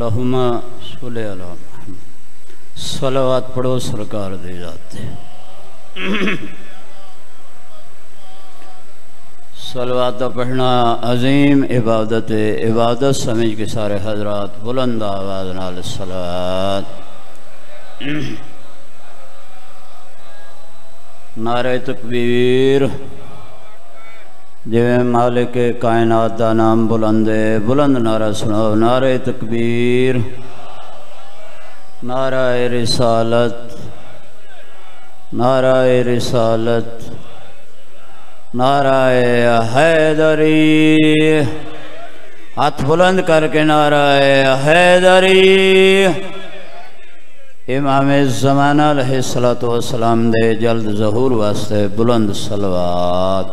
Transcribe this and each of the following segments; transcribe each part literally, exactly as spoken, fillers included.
लहुमा सुले अल्लाह सलावत पढ़ो सरकार दे जाते सलावत पढ़ना अजीम इबादत इबादत समझ के सारे हजरात बुलंद आवाज नाल सलावत नारे तकबीर जिमें मालिक कायनात का नाम बुलंद बुलंद नारा सुनाओ नारे तकबीर नारा रिसालत नारा रिसालत नारा हैदरी हाथ बुलंद करके नारा हैदरी इमाम ज़माना अलैहिस्सलातु वस्सलाम दे जल्द ज़हूर वास्ते बुलंद सलवात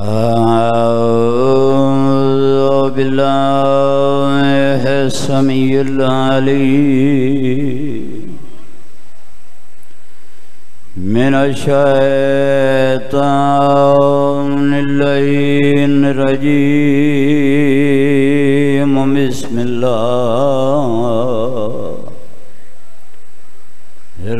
أعوذ بالله السميع العليم من الشيطان الرجيم بسم الله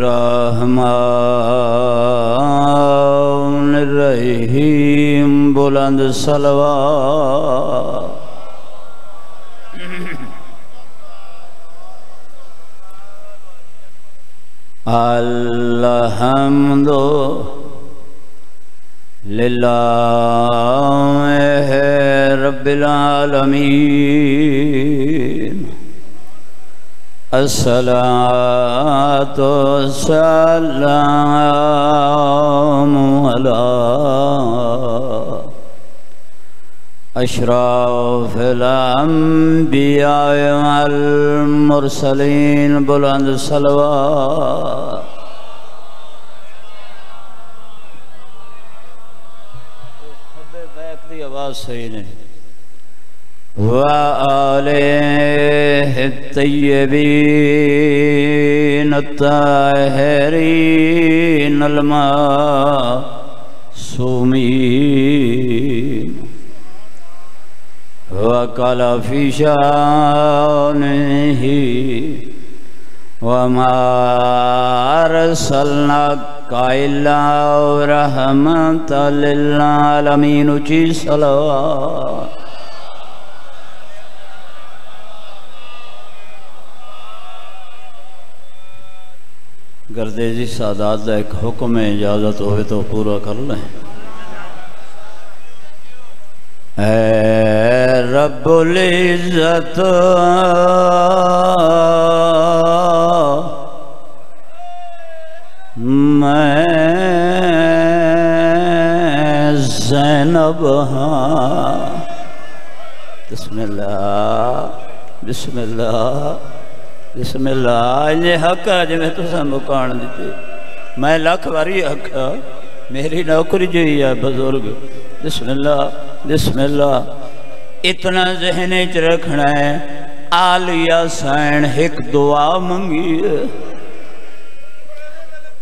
रहमान रहीम बुलंद सलवात अलहम्दु लिल्लाहि रब्बिल आलमीन الصلاة والسلام على أشرف الأنبياء والمرسلين بلند الصلوات وآله الطيبين الطاهرين المعصومين وقال في شأنه وما أرسلناك إلا رحمة للعالمين وجه صلوات गर्देजी सादात का एक हुक्म है इजाजत हो तो पूरा कर लें ऐ रब्बुल इज्जत मैं ज़ैनब हाँ बिस्मिल्लाह बिस्मिल्लाह बिस्मिल्लाह इन्हें हक आज मैं तुसा मुकान दीते मैं लख वारी आखा मेरी नौकरी जी है बुजुर्ग बिस्मिल्लाह बिस्मिल्लाह इतना जहने च रखना है आलिया सैन एक दुआ मंगी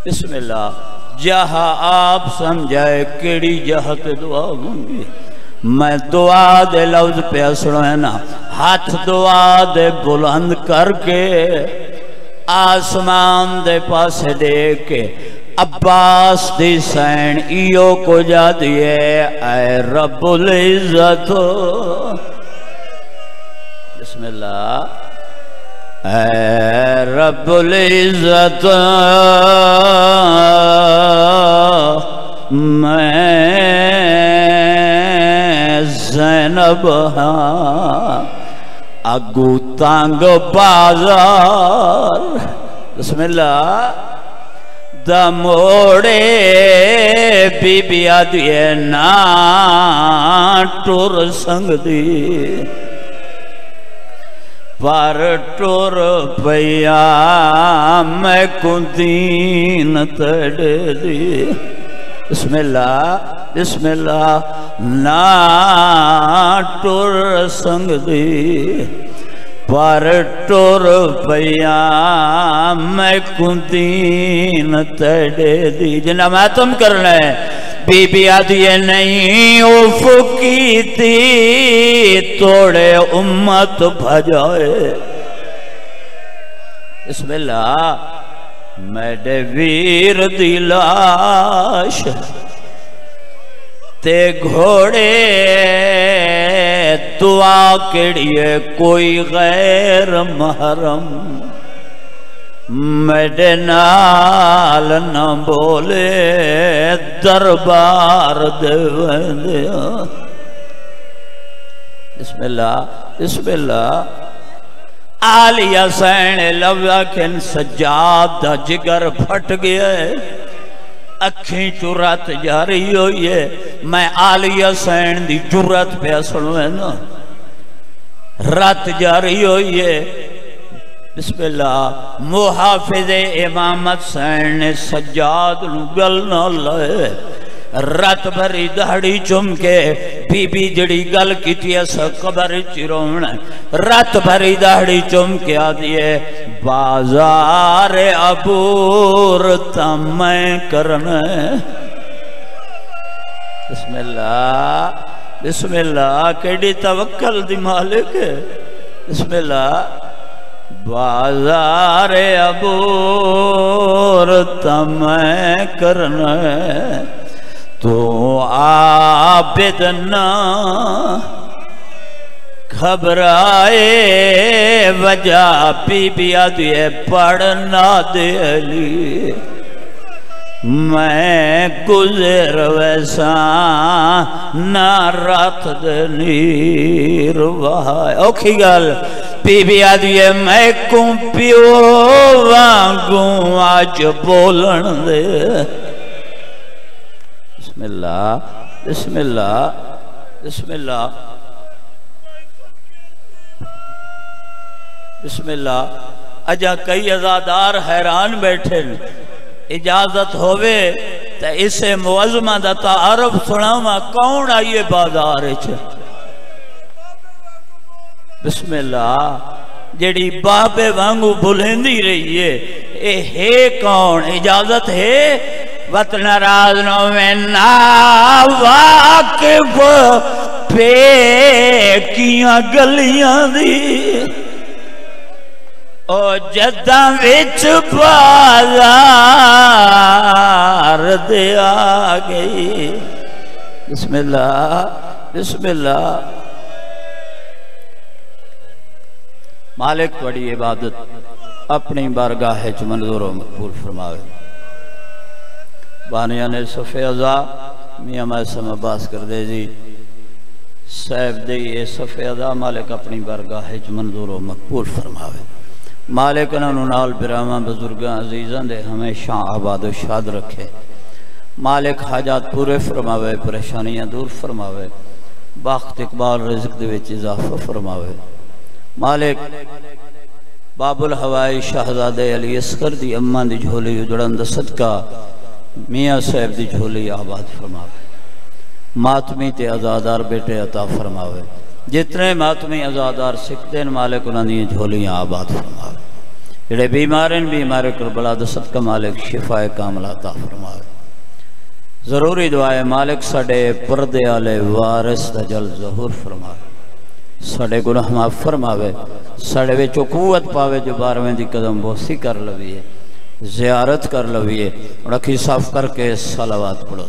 बिस्मिल्लाह जहा आप समझाए केड़ी जहत दुआ मंगी मैं दुआ दे लफ्ज पे सुनो है ना हाथ दुआ दे बुलंद करके आसमान दे पासे देख के अब्बास दी सैन इयो को जा दिए ऐ रब्बुल इज्जत बिस्मिल्लाह ऐ रब्बुल इज्जत मैं ज़ैनब हाँ अगू तंग बाजार बिस्मिल्लाह दा मोड़े बीबी आदि ना टुर संग दी पर टुर पया मैं कुंदीन तड़े दी बिस्मिल्लाह बिस्मिल्लाह ना टुर संग दी पर टुर पया मैं कुंदीन तड़े दी जिन्ना मातम करना है बीबिया दिए नहीं उफ की थी तोड़े उम्मत भजाए। बिस्मिल्लाह मेरे वीर दी लाश ते घोड़े दुआ के लिए कोई गैर महरम मेरे नाल न बोले दरबार दे। बिस्मिल्लाह बिस्मिल्लाह आलिया सैन लव्या खिन सज्जाद दा जिगर फट गया अखी चुरत जा रही हुई है। मैं आलिया सैन दी चुरत पे सुनो है ना रात जा रही हुई है। बिस्मिल्लाह मुहाफिजे इमामत सैन ने सज्जाद नू गल ना लाए रात भरी दहाड़ी चुम के बीबी जड़ी गल की कबर चिरोण रात भरी दहाड़ी चुम के आ दिए बाजार अबूर तमें करना। बिस्मिल्लाह बिस्मिल्लाह केड़ी तवक्कल दी मालिक। बिस्मिल्लाह बाजार अबूर तमें करना तो आबिद ना घबराए वजह बीबिया दिए पढ़ना दिली मैं गुजर वैसा ना रात नीर वहाय औखी गल बीबिया दिए मैं कू प्यो वांगू अज बोलन दे। बिस्मिल्लाह बिस्मिल्लाह बिस्मिल्लाह बिस्मिल्लाह अजा कई अजादार हैरान बैठे इजाजत होवे तो इसे मुअज़्ज़मा दा तारफ सुनावा कौन आइए बाजार। बिस्मिल्लाह जेड़ी बाबे वांगू बुलेंदी रही है ए है कौन इजाजत है वतन राज नो में ना वाकिफ पे किया गलियां दी ओ जदां विच बाजार दे आ गई। बिस्मिल्लाह बिस्मिल्लाह मालिक थोड़ी इबादत अपनी बारगाह च मंजूर और मकबूल फरमावे। बानिया ने सफ़े अजा मियाँ मैसम अब्बास कर दे जी साहब दे ये सफ़े अजा मालिक अपनी बारगाह च मंजूर व मकबूल फरमावे। मालिक उन्होंने नाल बिरावां बुजुर्गां अजीज़ां दे हमेशा आबाद व शाद रखे। मालिक हाजात पूरे फरमावे परेशानियां दूर फरमावे बाख्त इकबाल रिज़्क दे विच इजाफा फरमावे। मालिक बाबुल हवाई शहजादे अली असगर दी अम्मा दी झोली उजड़न दा सदका मियाँ साहब दी झोली आबाद फरमावे। मातमी ते आजादार बेटे अता फरमावे जितने मातमी आजादार सिखते मालिक उन्होंने झोलियाँ आबाद फरमावे। जेडे बीमार बीमार करबला दा सदका मालिक शिफाए कामल अता फरमावे। जरूरी दुआए मालिक साडे परदे आले वारिस दा जल ज़हूर फरमावे साडे गुनाह माफ फरमावे साडे विच कुव्वत पावे जो बारहवें दी कदम बोसी कर लवी है ज़ियारत कर लवीए रखी साफ करके सलावात पढ़ो।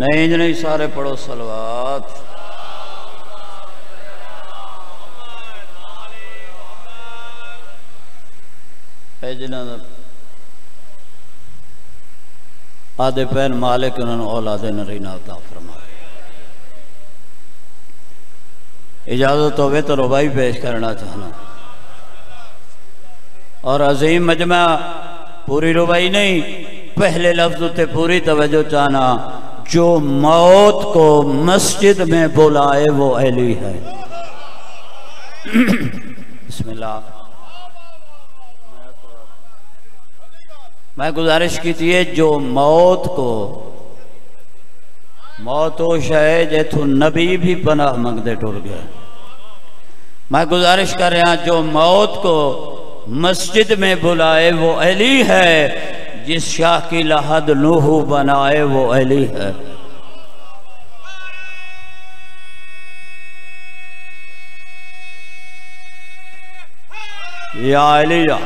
नहीं नहीं सारे पढ़ो सलावात। आधे पैन मालिक उन्होंने औलादे नरीना अता फरमाए। इजाजत होवे तो रुबाई पेश करना चाहना और अजीम मजमा पूरी रुबाई नहीं पहले लफ्ज उते पूरी तवज्जो चाहना। जो मौत को मस्जिद में बुलाए वो अहली है। बिस्मिल्लाह मैं गुजारिश की थी जो मौत को मौत ओ शय जेथू नबी भी पनाह मंगते टुर गया। मैं गुजारिश कर रहा जो मौत को مسجد میں بلائے وہ علی ہے، جس شاہ کی لحد نوح بنائے وہ علی ہے۔ یا علی یا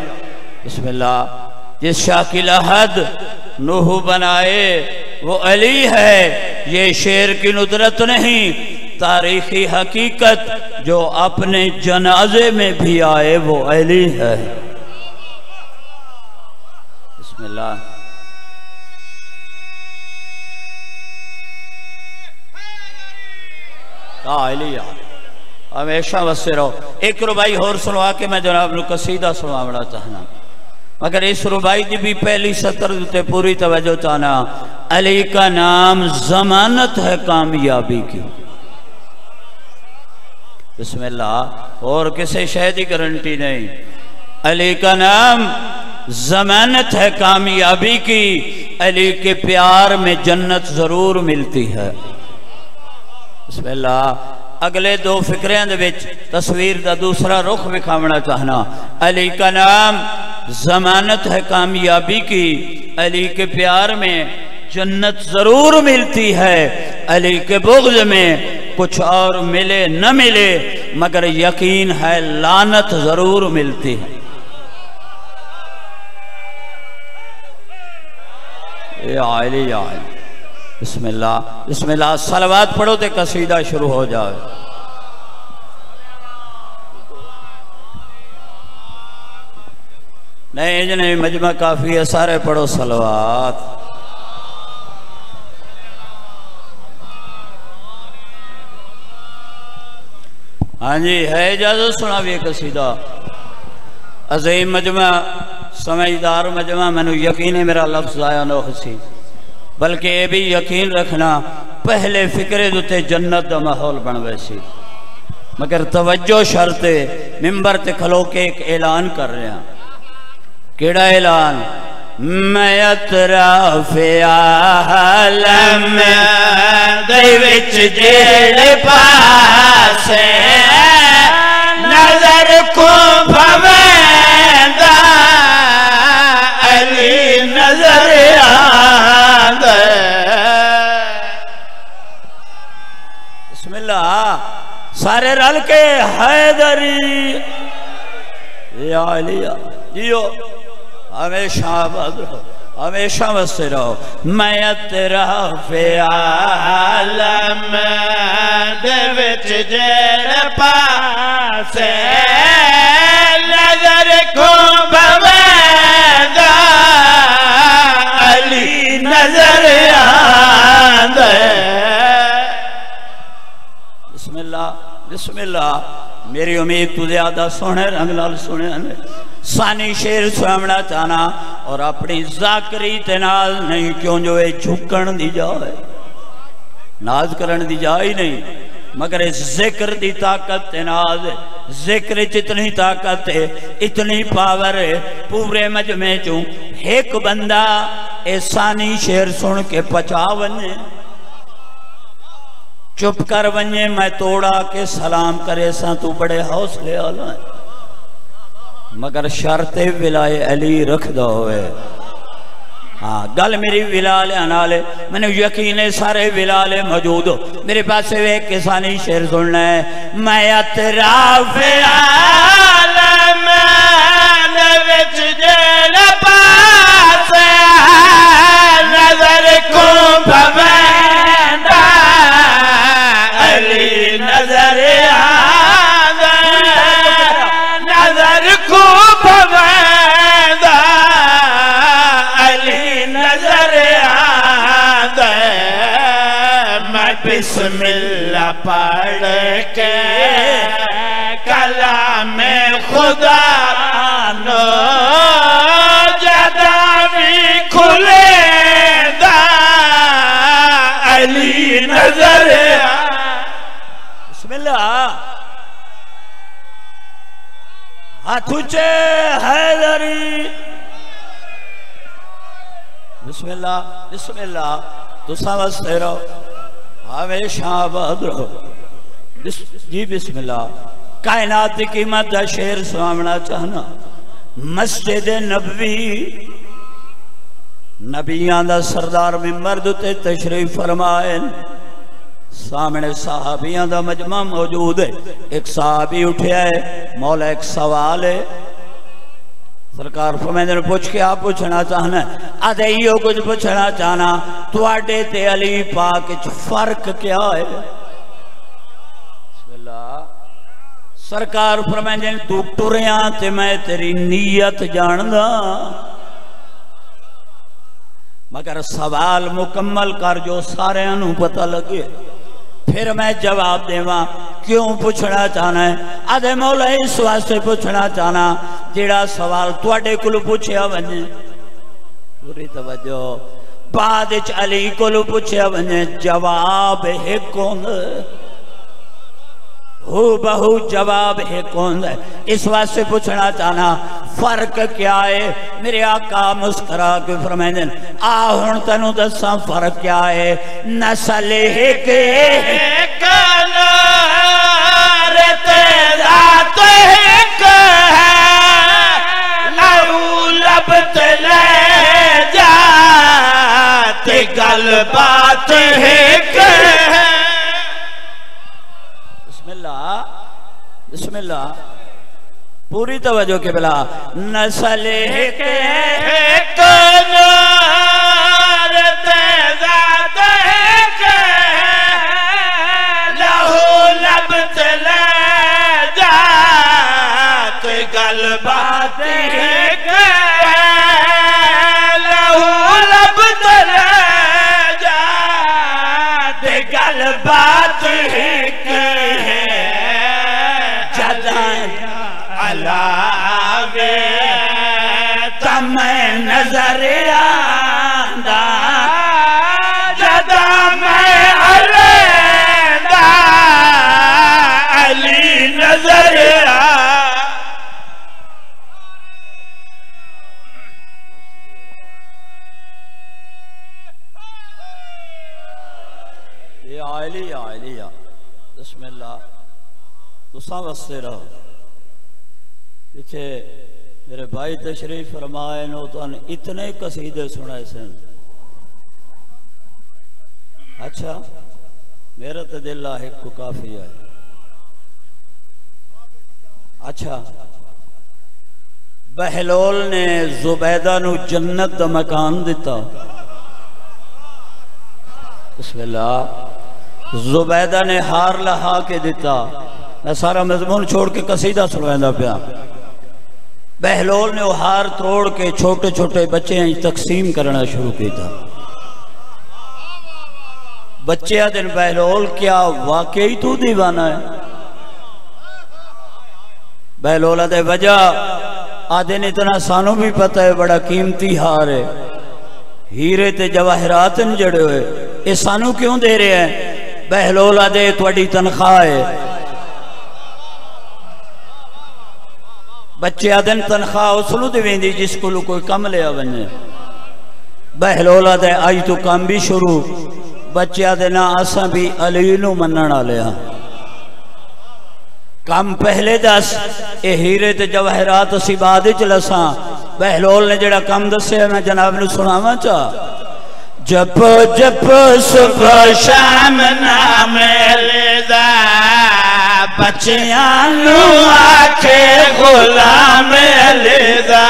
بسم اللہ، جس شاہ کی لحد نوح بنائے وہ علی ہے۔ یہ شعر کی ندرت نہیں، تاریخی حقیقت جو اپنے جنازے میں بھی آئے وہ علی ہے۔ بسم اللہ۔ کہا علی ہمیشہ وسے رہو۔ ایک ربائی اور سنوا کے میں جناب نو قصیدہ سنوا بڑا چاہنا، مگر اس ربائی دی بھی پہلی سطر دوتے پوری توجہ چاہنا۔ علی کا نام ضمانت ہے کامیابی کی۔ بسم اللہ، اور کسے شہدی گارنٹی نہیں۔ علی کا نام ضمانت ہے کامیابی کی، علی کے پیار میں جنت ضرور ملتی ہے۔ بسم اللہ۔ اگلے دو فکریں دے وچ تصویر دا دوسرا رخ وکھاونا چاہنا۔ علی کا نام ضمانت ہے کامیابی کی، علی کے پیار میں جنت ضرور ملتی ہے۔ علی کے بغض میں کچھ اور ملے نہ ملے، مگر یقین ہے لعنت ضرور ملتی ہے۔ یا علی یا علی بسم اللہ۔ بسم اللہ صلوات پڑھو تے قصیدہ شروع ہو جائے۔ نہیں جنہیں مجمع کافی ہے، سارے پڑھو صلوات۔ ہاں جی ہے اجازت، سنا بھی قصیدہ۔ عظیم مجمع، سمجھدار مجمع، میں نے یقین ہے میرا لفظ ضائع نہ ہوسی، بلکہ یہ بھی یقین رکھنا پہلے فکرے دوتے جنت دا ماحول بن ویسی، مگر توجہ شرطے ممبر تے کھلو کے ایک اعلان کر رہے ہیں۔ کیڑا اعلان؟ میں اطراف عالم دے وچ جیڑے پاسے نظر کو پویندا علی نظر آندا۔ بسم اللہ سارے رل کے حیدری یا علی جیو، ہمیشہ آباد رہو، ہمیشہ وسے رہو۔ میں اطراف عالم دے وچ جیڑے پاسے نظر کو پویندا علی نظر آندا۔ بسم اللہ بسم اللہ۔ میری امید تو زیادہ سونے رنگ لال سونے ثانی شیر سوامنا چانا، اور اپنی ذاکری تناز نہیں کیوں جو اے جھکن دی جائے، ناز کرن دی جائے نہیں، مگر اس ذکر دی طاقت تناز ہے۔ ذکر اتنی طاقت ہے، اتنی پاور ہے، پورے مجمع چوں ایک بندہ اے ثانی شیر سن کے پچاون ہے، چپ کر ونجے میں توڑا کے سلام کرے ساں تو بڑے حوصلے آلائیں، مگر شرط ولائے علی رکھ دا ہوئے۔ ہاں گل میری ولائے انالے، میں نے یقین سارے ولائے موجود ہو۔ میرے پاس سے ایک کسانی شعر سننا ہے۔ میں اطراف عالم دے وچ جیڑے پاسے نظر کو پویندا علی نظر آندا نظر کو پویندا علی نظر آندا۔ میں بسم اللہ پڑھ کے کلام خدا نو جدا بھی کھلے دا علی نظر آندا۔ ہاتھ اونچے حیدری۔ بسم اللہ بسم اللہ تساں وسے رہو، ہمیشہ آباد رہو۔ جی بسم اللہ۔ کائنات کی قیمت دا شعر سناونا چاہنا، مسجد نبوی نبیان دا سردار منبر تے تشریف فرمائے، سامنے صحابیاں دا مجمع موجود ہے۔ ایک صحابی اٹھیا ہے، مولا ایک سوال ہے، سرکار فرمائے پوچھ کے آپ پوچھنا چاہنا ہے، ادھائیو کچھ پوچھنا چاہنا، تواڈے تے علی پاک وچ فرق کیا ہے؟ بسم اللہ، سرکار فرمائے تو ٹریاں تے میں تیری نیت جاندا، مگر سوال مکمل کر جو سارے انہوں پتہ لگے، پھر میں جواب دے ماں کیوں پوچھنا چاہنا ہے؟ آدھے مولا اس واسطے پوچھنا چاہنا جیڑا سوال تواڈے کول پوچھیا ونجے، پوری توجہ، بعد وچ علی کول پوچھیا ونجے، جواب ہک ہوندا ہو بہو، جواب ہک ہوندا ہے۔ اس واسطے پوچھنا چاہنا فرق کیا ہے؟ میرے آقا مسکرا کے فرمائیں دیں، آہن تنو دساں فرق کیا ہے؟ نسل ہک ہک نار تیزات ہک ہے، لہو لبت لے جات گل بات ہک ہے۔ بسم اللہ، بسم اللہ، پوری توجہ کے بلا، نسل ہک ہک نار تیزات ہک ہے، لہو لبت لے جات گل بات ہک ہے، لہو لبت لے جات گل بات ہک ہے، جدائیں علاوے تم نظر آندہ، جدا میں علیدہ علی نظر آندہ۔ یا علی، یا علی، یا بسم اللہ، تساں وستے رہو۔ پیچھے میرے بھائی تشریف فرمائے نوتان اتنے قصیدے سنائے سن، اچھا میرا تو دل لاحق کو کافی ہے۔ اچھا بہلول نے زبیدہ نو جنت دا مکان دیتا، بسم اللہ، زبیدہ نے ہار لہا کے دیتا، میں سارا مضمون چھوڑ کے قصیدہ سنوائندہ پیا۔ بہلول نے وہ ہار توڑ کے چھوٹے چھوٹے بچے تقسیم کرنا شروع کی تھا، بچے دن بہلول کیا واقعی تو دیوانہ ہے؟ بہلول دے وجہ آدھن اتنا سانوں بھی پتہ ہے، بڑا قیمتی ہار ہے، ہیرے تے جواہرات جڑے ہوئے، یہ سانوں کیوں دے رہے ہیں؟ بہلول دے تواڈی تنخواہ ہے، بچے آدھن تنخواہ اسلو دیویں دی جس کو کوئی کم لیا بنے۔ بہلولا دے آج تو کام بھی شروع، بچے آدھن آسان بھی علیلو مننا لیا، کام پہلے دس اے ہیرے تے جواہرات اسی بادی چلساں۔ بہلول نے جڑا کام دسے میں جناب نے سناواں چاہ، جب جب صبح شام نام لیدہ، بچیاں نو آکھے غلام لیدہ،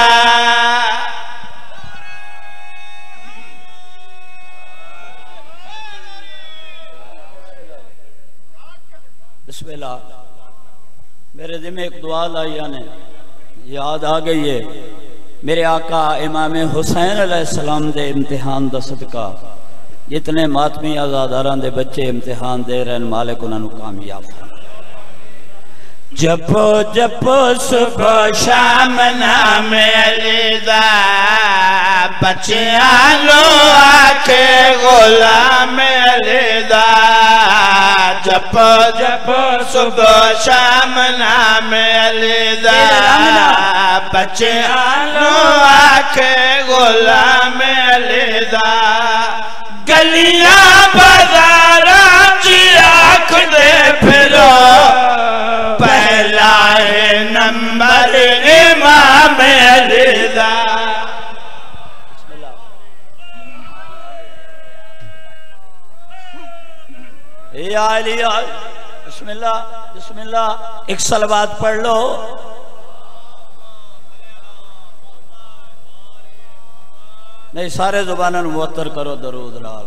بسم اللہ۔ میرے دل میں ایک دعا لائی آنے یاد آ گئی ہے، میرے آقا امام حسین علیہ السلام دے امتحان دا صدقہ جتنے ماتمی آزاداران دے بچے امتحان دے رہن، مالک انہوں کامیاب ہے۔ جب جب صبح شام نام لیدہ، بچیاں لو آکھے غلام لیدہ، جب جب صبح شام نام لیدہ، بچیاں نو آکھے غلام لیدہ، گلیاں بازاراں چی آکھ دے پھرو، پہلا نمبر امام یا علی بسم اللہ بسم اللہ ایک صلوات پڑھ لو نہیں سارے زبانوں موتر کرو درود لال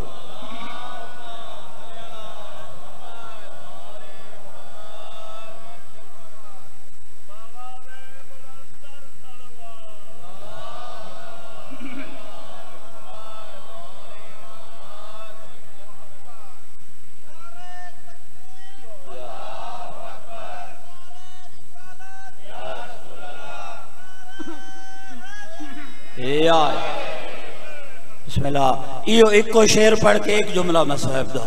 بسم اللہ ایو ایک کو شیر پڑھ کے ایک جملہ مصحب دا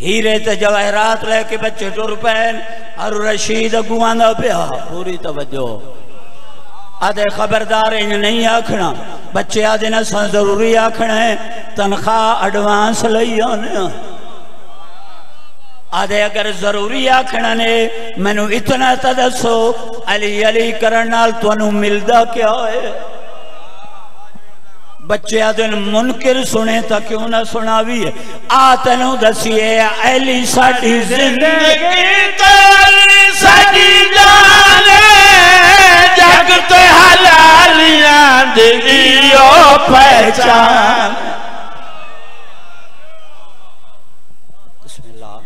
ہیرے تے جواہرات لے کے بچے ٹر پین اور رشید گوانا پیا پوری توجہ آدھے خبردار انہیں نہیں آکھنا بچے آدھے نہ سن ضروری آکھنا ہے تنخواہ اڈوانس لئی آنے آدھے اگر ضروری آکھنا نے منو اتنا تدسو علی علی کرنال تو انو ملدہ کیا ہے بچے آدھن منکر سنے تا کیوں نہ سنا بھی ہے آتنو دسیے علی ساڑی زندگی تالی ساڑی جانے جگتے حلالیاں دیئیو پہچان بسم اللہ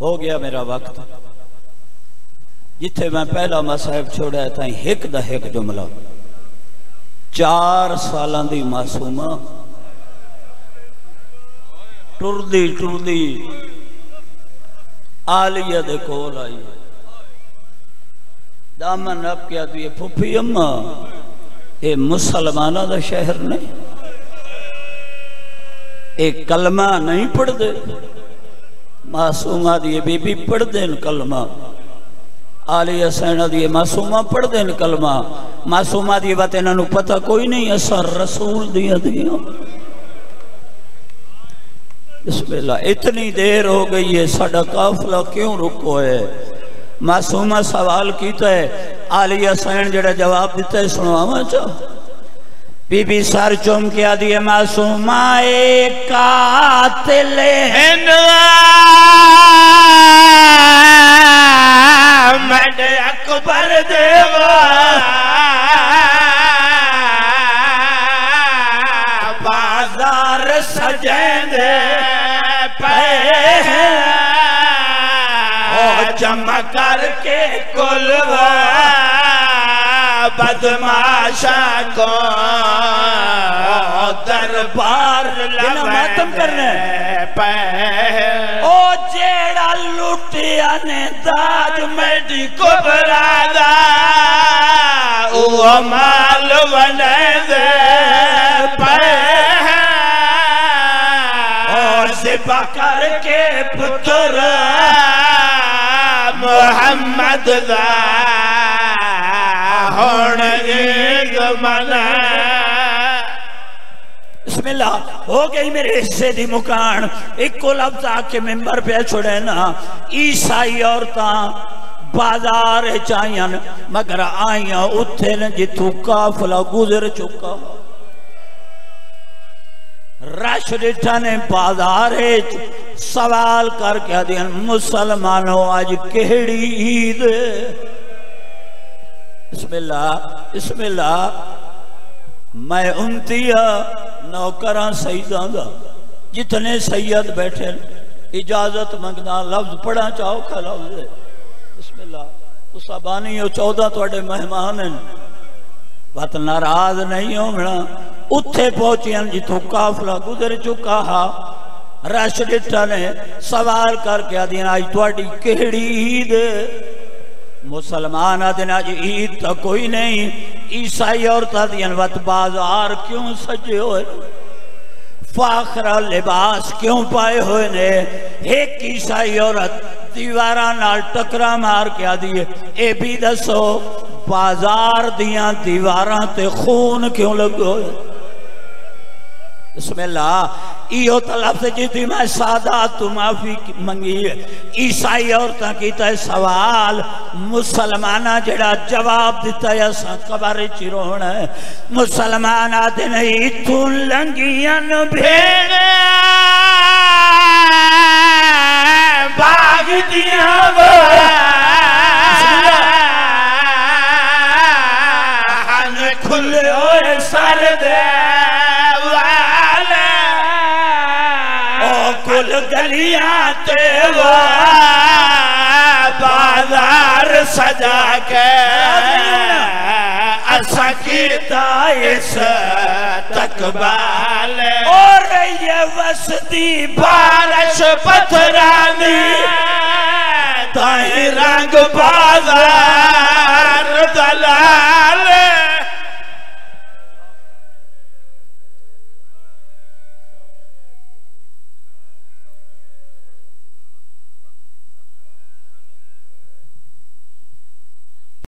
ہو گیا میرا وقت جتھے میں پہلا مصاحب چھوڑا ہے تاہی ہک دا ہک جملہ چار سالان دی معصومہ ٹردی ٹردی آلیہ دے کول آئی دامن اب کیا تو یہ پھپھی اممہ اے مسلمانہ دا شہر نہیں اے کلمہ نہیں پڑھ دے معصومہ دی بی بی پڑھ دے کلمہ آلیہ سینہ دیئے معصومہ پڑھ دیں کلمہ معصومہ دیئے باتیں انہوں پتہ کوئی نہیں اثر رسول دیا دیا بسم اللہ اتنی دیر ہو گئی ہے ساڑھا قافلہ کیوں رکو ہے معصومہ سوال کیتا ہے آلیہ سینہ جڑا جواب دیتا ہے سنو آمہ چاہ بی بی سار چوم کیا دیئے معصومہ ایک قاتل محمد اکبر دیوا بازار سجین دے پہ جمع کر کے کلوہ بدماشا کو دربار لبے پہ او جیڑا لٹیا نے داج میڈی کو برادا اوہ مال ونے دے پہ اور زبا کر کے پتر محمد دا ہون ایک منہ بسم اللہ ہو گئی میرے حصے دی مکان ایک کو لفظ آکے ممبر پہ چھوڑے نا عیسائی عورتاں بازار چاہیاں مگر آئیاں اتھے جتو کافلہ گزر چکا رش ڈٹھانے بازار سوال کر کے دیاں مسلمانوں آج کہڑی عید بسم اللہ بسم اللہ میں انتیہ نوکران سیدان دا جتنے سید بیٹھے اجازت منگنا لفظ پڑھا چاہو کھا لفظ بسم اللہ اس آبانی اور چودہ توڑے مہمان ہیں بات ناراض نہیں ہونا اتھے پہنچیں جتو کافلہ گزر چکا ہا رش ڈٹھا نے سوال کر کے آدین آج توڑی کہڑی عید مسلمان آدین آج عید تا کوئی نہیں عیسائی عورتہ دین وقت بازار کیوں سجے ہوئے فاخرہ لباس کیوں پائے ہوئے نے ایک عیسائی عورت دیوارہ نال ٹکرہ مار کیا دیئے اے بھی دسو بازار دیاں دیوارہ تے خون کیوں لگ ہوئے بسم اللہ ایو طلب سے جیتی میں سادات تو معافی منگی ہے عیسائی عورتہ کیتا ہے سوال مسلمانہ جڑا جواب دیتا ہے ایسا قبر چیرون ہے مسلمانہ دن ایتھون لنگین بھیڑے باغ دیاں بھیڑے کھلے ہوئے سر دے والے او کل گلیاں تے بازار سجا کے اسا کیتا اس تقبال اور یہ وسدی بارش پتھرانی تائیں رنگ بازار دلائے